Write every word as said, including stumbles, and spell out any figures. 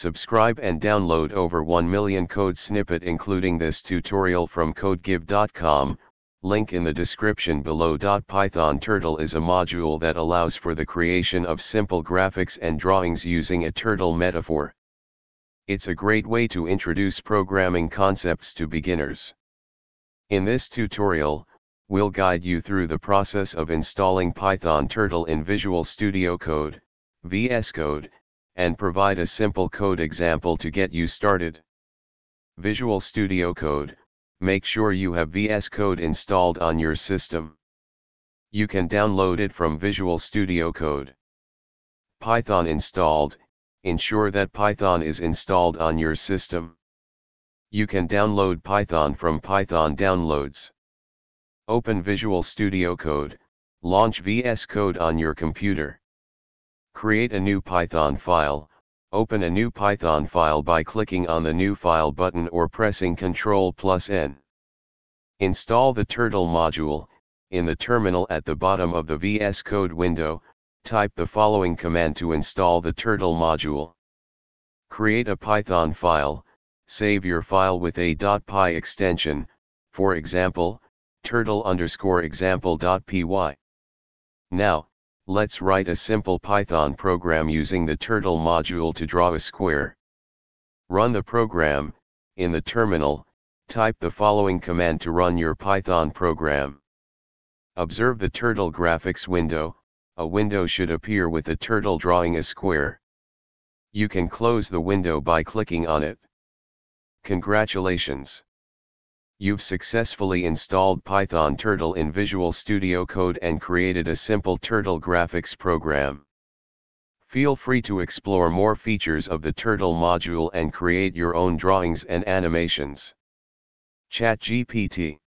Subscribe and download over one million code snippet including this tutorial from CodeGive dot com, link in the description below. Python Turtle is a module that allows for the creation of simple graphics and drawings using a turtle metaphor. It's a great way to introduce programming concepts to beginners. In this tutorial, we'll guide you through the process of installing Python Turtle in Visual Studio Code, V S Code, and provide a simple code example to get you started. Visual Studio Code, make sure you have V S Code installed on your system. You can download it from Visual Studio Code. Python installed, ensure that Python is installed on your system. You can download Python from Python Downloads. Open Visual Studio Code, launch V S Code on your computer. Create a new Python file, open a new Python file by clicking on the New File button or pressing control plus N. Install the Turtle module. In the terminal at the bottom of the V S Code window, type the following command to install the Turtle module. Create a Python file, save your file with a .py extension, for example, turtle underscore example.py. Now, let's write a simple Python program using the turtle module to draw a square. Run the program. In the terminal, type the following command to run your Python program. Observe the turtle graphics window. A window should appear with a turtle drawing a square. You can close the window by clicking on it. Congratulations! You've successfully installed Python Turtle in Visual Studio Code and created a simple turtle graphics program. Feel free to explore more features of the Turtle module and create your own drawings and animations. ChatGPT